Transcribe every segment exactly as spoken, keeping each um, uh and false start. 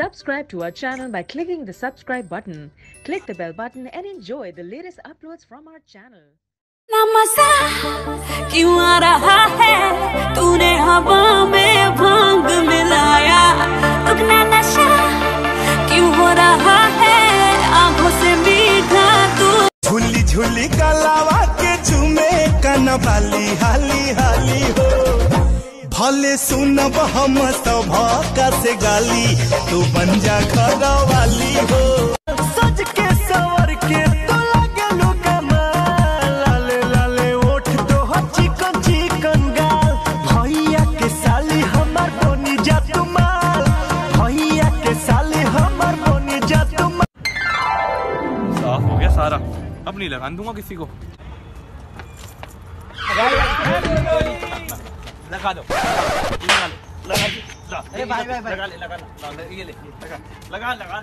Subscribe to our channel by clicking the subscribe button. Click the bell button and enjoy the latest uploads from our channel. ना मजा क्यों आ रहा है, तूने हवा में भांग मिलाया। उगना नशा क्यों हो रहा है, आंखों से मीठा तू। झूली झूली का लावा के झूमे का नबाली हाली हाली हो। भले सुनब हम सभा का से गाली, तू बन जा खड़ा वाली हो। सज के सवर के सारा अब नहीं लगा दूंगा किसी को। लगा दो, अरे भाई लगाना, ले लगा ले लगा, अरे लगा ले लगा लगा लगा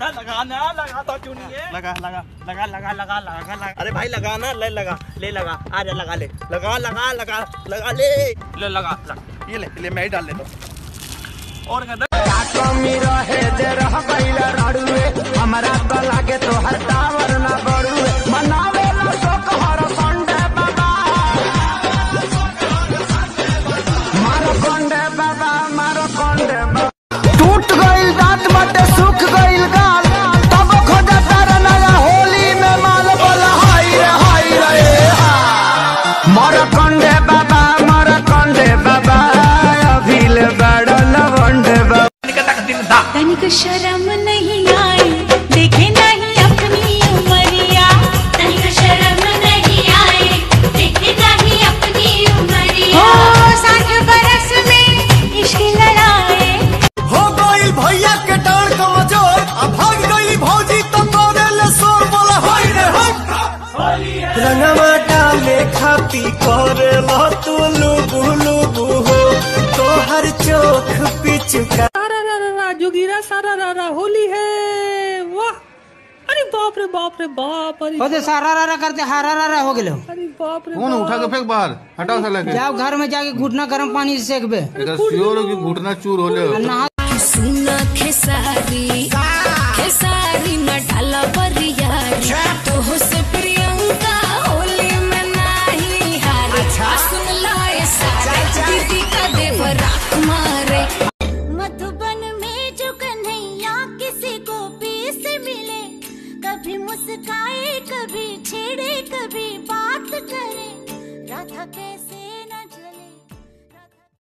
लगा ले ले लगा ये ले ले मैं ही डाल लेता हूँ। और हमारा तो लागे तो हर टावर ना बड़ू मनावे ला शोक हर संडे बाबा, मारो कंडे बाबा, मारो कंडे बाबा। टूट गइल दांत बाटे, सूख गइल गाल, तब खोजा तारा नया होली में माल बोला हाय रे हाय रे हाय, मारो कंडे बाबा, मारो कंडे बाबा। अभी ले बड़ो लवंडे बाबा, तनिक तक दिन दा तनिक शर्म नहीं आई, देखे नहीं अपनी उमरिया, तनिक शर्म नहीं आए, देखे नहीं अपनी उमरिया। हो साठ बरस में इश्क लड़ाए, हो गई भैया के टाण का मजोर, भाग गई भौजी तो तोरे ले सोर बोला हाय रे हाय। रंगवा डाले खाती करे लो तू लुबु लुबु हो, तो हर चोख पिचका जोगीरा सारा रारा होली है। वाह, अरे बाप रे बाप रे बाप, अरे सारा रारा करते हारा रारा हो गए। अरे बाप रे, फोन उठा के फेंक बाहर, हटाओ साला के। जाओ घर में जाके घुटना गर्म पानी से सेक बे, सियोर की घुटना चूर हो ले। सुना खेसारी खेसारी न डाला परियारी, तो